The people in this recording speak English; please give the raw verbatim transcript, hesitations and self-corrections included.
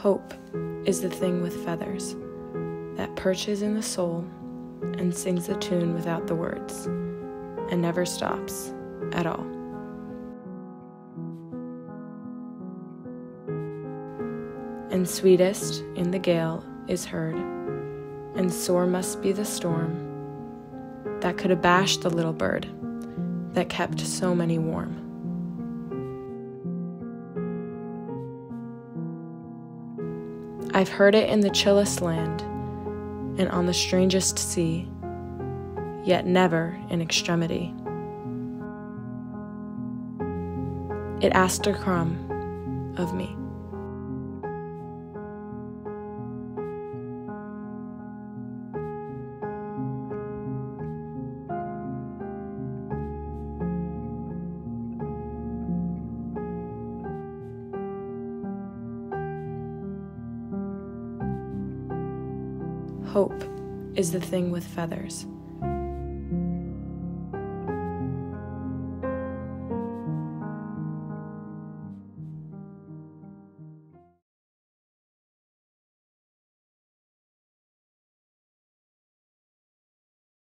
Hope is the thing with feathers that perches in the soul and sings the tune without the words and never stops at all. And sweetest in the gale is heard, and sore must be the storm that could abash the little bird that kept so many warm. I've heard it in the chillest land and on the strangest sea, yet never in extremity. It asked a crumb of me. Hope is the thing with feathers.